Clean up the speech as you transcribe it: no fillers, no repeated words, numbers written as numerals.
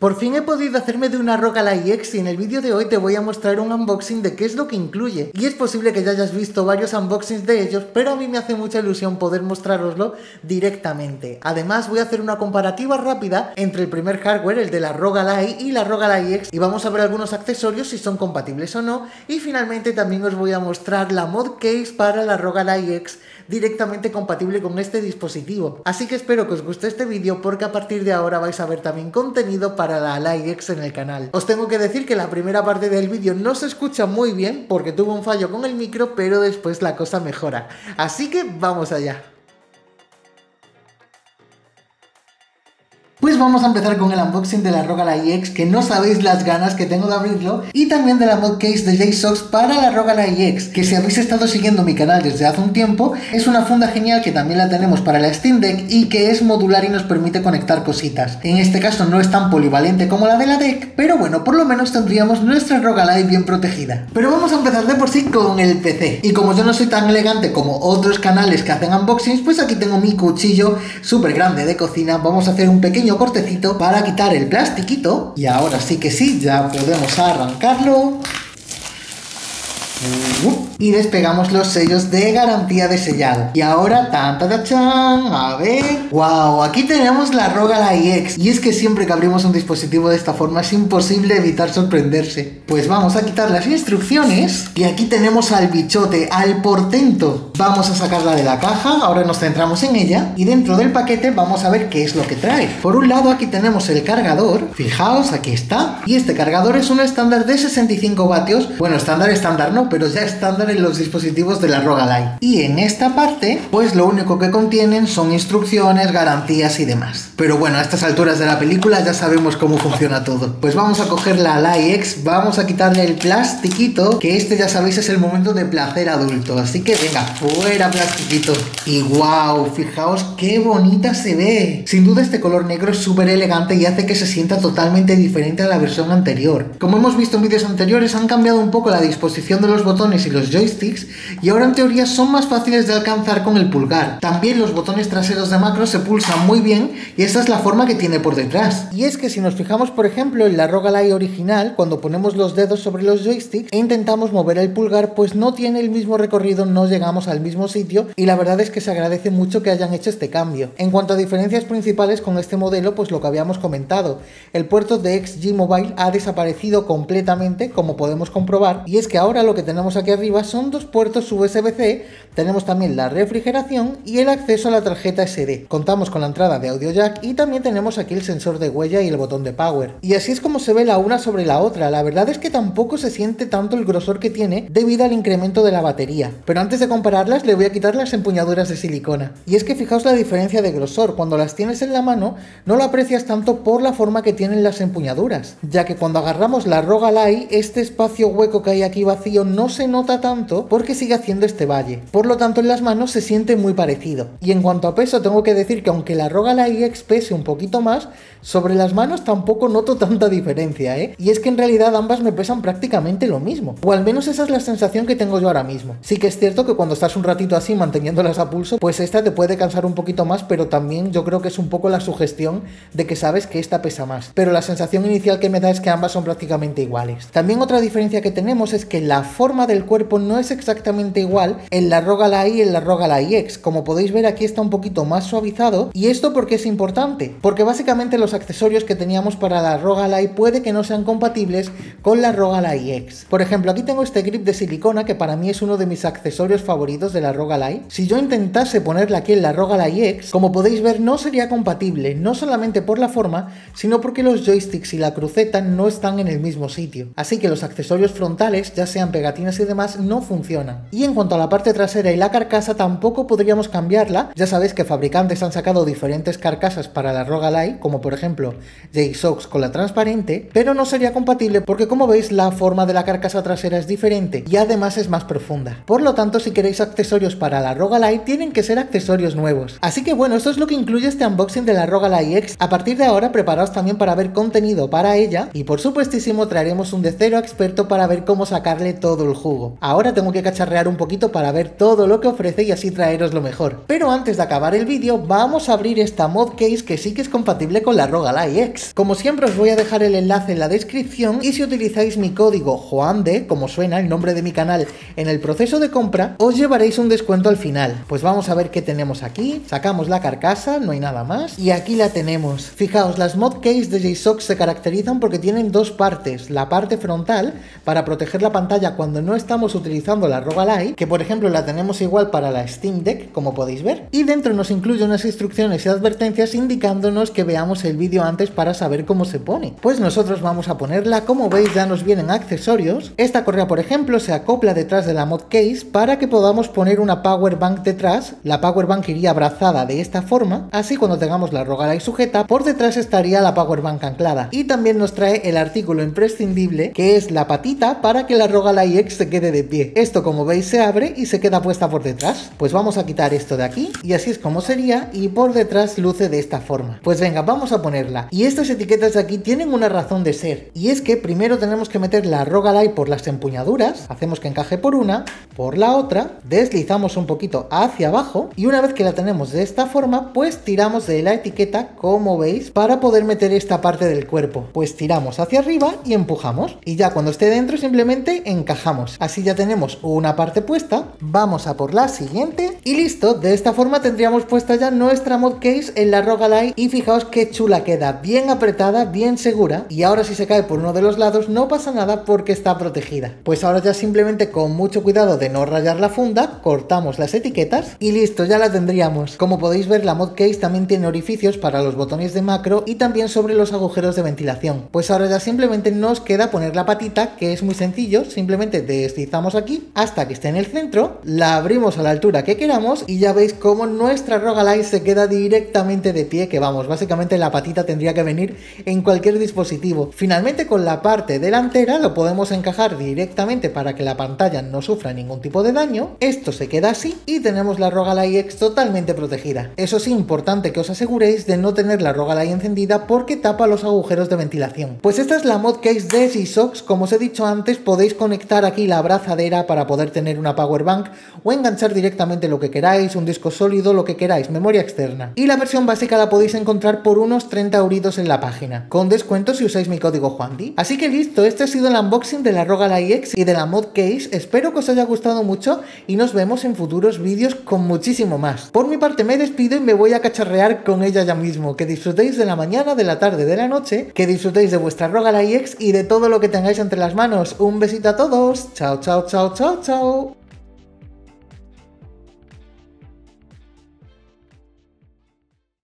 Por fin he podido hacerme de una ROG Ally X y en el vídeo de hoy te voy a mostrar un unboxing de qué es lo que incluye. Y es posible que ya hayas visto varios unboxings de ellos, pero a mí me hace mucha ilusión poder mostraroslo directamente. Además voy a hacer una comparativa rápida entre el primer hardware, el de la ROG Ally y la ROG Ally X, y vamos a ver algunos accesorios si son compatibles o no. Y finalmente también os voy a mostrar la Mod Case para la ROG Ally X, directamente compatible con este dispositivo. Así que espero que os guste este vídeo porque a partir de ahora vais a ver también contenido para la Ally X en el canal. Os tengo que decir que la primera parte del vídeo no se escucha muy bien porque tuvo un fallo con el micro, pero después la cosa mejora. Así que vamos allá. Pues vamos a empezar con el unboxing de la ROG Ally X, que no sabéis las ganas que tengo de abrirlo, y también de la Mod Case de JSAUX para la ROG Ally X, que si habéis estado siguiendo mi canal desde hace un tiempo, es una funda genial que también la tenemos para la Steam Deck y que es modular y nos permite conectar cositas. En este caso no es tan polivalente como la de la Deck, pero bueno, por lo menos tendríamos nuestra ROG Ally bien protegida. Pero vamos a empezar de por sí con el PC, y como yo no soy tan elegante como otros canales que hacen unboxings, pues aquí tengo mi cuchillo súper grande de cocina. Vamos a hacer un pequeño cortecito para quitar el plastiquito y ahora sí que sí, ya podemos arrancarlo y despegamos los sellos de garantía de sellado. Y ahora, tan, tan, tan, tan, a ver... ¡Wow! Aquí tenemos la ROG Ally X. Y es que siempre que abrimos un dispositivo de esta forma es imposible evitar sorprenderse. Pues vamos a quitar las instrucciones y aquí tenemos al bichote, al portento. Vamos a sacarla de la caja, ahora nos centramos en ella y dentro del paquete vamos a ver qué es lo que trae. Por un lado aquí tenemos el cargador, fijaos, aquí está. Y este cargador es un estándar de 65 vatios, bueno, estándar no, pero ya estándar en los dispositivos de la ROG Ally. Y en esta parte, pues lo único que contienen son instrucciones, garantías y demás. Pero bueno, a estas alturas de la película ya sabemos cómo funciona todo. Pues vamos a coger la Ally X, vamos a quitarle el plastiquito, que este ya sabéis es el momento de placer adulto, así que venga, fuera plastiquito. Y wow, fijaos qué bonita se ve. Sin duda este color negro es súper elegante y hace que se sienta totalmente diferente a la versión anterior. Como hemos visto en vídeos anteriores, han cambiado un poco la disposición de los botones y los joysticks, y ahora en teoría son más fáciles de alcanzar con el pulgar. También los botones traseros de macro se pulsan muy bien y esta es la forma que tiene por detrás. Y es que si nos fijamos por ejemplo en la ROG Ally original, cuando ponemos los dedos sobre los joysticks e intentamos mover el pulgar, pues no tiene el mismo recorrido, no llegamos al mismo sitio, y la verdad es que se agradece mucho que hayan hecho este cambio. En cuanto a diferencias principales con este modelo, pues lo que habíamos comentado, el puerto de XG Mobile ha desaparecido completamente, como podemos comprobar, y es que ahora lo que tenemos aquí arriba son dos puertos USB-C, tenemos también la refrigeración y el acceso a la tarjeta SD. Contamos con la entrada de audio jack y también tenemos aquí el sensor de huella y el botón de power. Y así es como se ve la una sobre la otra. La verdad es que tampoco se siente tanto el grosor que tiene debido al incremento de la batería. Pero antes de compararlas le voy a quitar las empuñaduras de silicona. Y es que fijaos la diferencia de grosor, cuando las tienes en la mano no lo aprecias tanto por la forma que tienen las empuñaduras, ya que cuando agarramos la ROG Ally, este espacio hueco que hay aquí vacío no se nota tanto porque sigue haciendo este valle, por lo tanto en las manos se siente muy parecido. Y en cuanto a peso, tengo que decir que aunque la ROG Ally X pese un poquito más, sobre las manos tampoco noto tanta diferencia, y es que en realidad ambas me pesan prácticamente lo mismo, o al menos esa es la sensación que tengo yo ahora mismo. Sí que es cierto que cuando estás un ratito así manteniéndolas a pulso, pues esta te puede cansar un poquito más, pero también yo creo que es un poco la sugestión de que sabes que esta pesa más, pero la sensación inicial que me da es que ambas son prácticamente iguales. También otra diferencia que tenemos es que la forma del cuerpo no es exactamente igual en la ROG Ally y en la ROG Ally X. Como podéis ver, aquí está un poquito más suavizado, y esto porque es importante, porque básicamente los accesorios que teníamos para la ROG Ally puede que no sean compatibles con la ROG Ally X. Por ejemplo, aquí tengo este grip de silicona que para mí es uno de mis accesorios favoritos de la ROG Ally. Si yo intentase ponerla aquí en la ROG Ally X, como podéis ver no sería compatible, no solamente por la forma, sino porque los joysticks y la cruceta no están en el mismo sitio, así que los accesorios frontales, ya sean pegatinas y demás, no funcionan. Y en cuanto a la parte trasera y la carcasa, tampoco podríamos cambiarla. Ya sabéis que fabricantes han sacado diferentes carcasas para la ROG Ally, como por ejemplo JSAUX con la transparente, pero no sería compatible porque como veis la forma de la carcasa trasera es diferente y además es más profunda. Por lo tanto, si queréis accesorios para la ROG Ally tienen que ser accesorios nuevos. Así que bueno, esto es lo que incluye este unboxing de la ROG Ally X. A partir de ahora preparaos también para ver contenido para ella y por supuestísimo traeremos un de cero experto para ver cómo sacarle todo el jugo. juego. Ahora tengo que cacharrear un poquito para ver todo lo que ofrece y así traeros lo mejor. Pero antes de acabar el vídeo, vamos a abrir esta mod case que sí que es compatible con la ROG Ally X. Como siempre os voy a dejar el enlace en la descripción y si utilizáis mi código JuanD, como suena el nombre de mi canal, en el proceso de compra, os llevaréis un descuento al final. Pues vamos a ver qué tenemos aquí. Sacamos la carcasa, no hay nada más, y aquí la tenemos. Fijaos, las mod case de JSAUX se caracterizan porque tienen dos partes. La parte frontal, para proteger la pantalla cuando no estamos utilizando la ROG Ally, que por ejemplo la tenemos igual para la Steam Deck, como podéis ver, y dentro nos incluye unas instrucciones y advertencias indicándonos que veamos el vídeo antes para saber cómo se pone. Pues nosotros vamos a ponerla. Como veis, ya nos vienen accesorios. Esta correa, por ejemplo, se acopla detrás de la mod case para que podamos poner una power bank detrás. La power bank iría abrazada de esta forma, así cuando tengamos la ROG Ally sujeta, por detrás estaría la power bank anclada. Y también nos trae el artículo imprescindible, que es la patita para que la ROG Ally X se quede de pie. Esto, como veis, se abre y se queda puesta por detrás. Pues vamos a quitar esto de aquí y así es como sería, y por detrás luce de esta forma. Pues venga, vamos a ponerla. Y estas etiquetas de aquí tienen una razón de ser, y es que primero tenemos que meter la ROG Ally por las empuñaduras, hacemos que encaje por una, por la otra, deslizamos un poquito hacia abajo y una vez que la tenemos de esta forma, pues tiramos de la etiqueta, como veis, para poder meter esta parte del cuerpo. Pues tiramos hacia arriba y empujamos, y ya cuando esté dentro simplemente encajamos. Así ya tenemos una parte puesta, vamos a por la siguiente y listo. De esta forma tendríamos puesta ya nuestra mod case en la ROG Ally, y fijaos qué chula queda, bien apretada, bien segura, y ahora si se cae por uno de los lados no pasa nada porque está protegida. Pues ahora ya simplemente, con mucho cuidado de no rayar la funda, cortamos las etiquetas y listo, ya la tendríamos. Como podéis ver, la mod case también tiene orificios para los botones de macro y también sobre los agujeros de ventilación. Pues ahora ya simplemente nos queda poner la patita, que es muy sencillo, simplemente deslizamos aquí hasta que esté en el centro, la abrimos a la altura que queramos y ya veis cómo nuestra ROG Ally se queda directamente de pie, que vamos, básicamente la patita tendría que venir en cualquier dispositivo. Finalmente, con la parte delantera lo podemos encajar directamente para que la pantalla no sufra ningún tipo de daño. Esto se queda así y tenemos la ROG Ally X totalmente protegida. Eso sí, importante que os aseguréis de no tener la ROG Ally encendida porque tapa los agujeros de ventilación. Pues esta es la mod case de JSAUX. Como os he dicho antes, podéis conectar aquí la abrazadera para poder tener una power bank o enganchar directamente lo que queráis, un disco sólido, lo que queráis, memoria externa. Y la versión básica la podéis encontrar por unos 30 euritos en la página, con descuento si usáis mi código JuanDi. Así que listo, este ha sido el unboxing de la ROG Ally X y de la mod case. Espero que os haya gustado mucho y nos vemos en futuros vídeos con muchísimo más. Por mi parte me despido y me voy a cacharrear con ella ya mismo. Que disfrutéis de la mañana, de la tarde, de la noche, que disfrutéis de vuestra ROG Ally X y de todo lo que tengáis entre las manos. Un besito a todos, chao, chao, chao, chao, chao.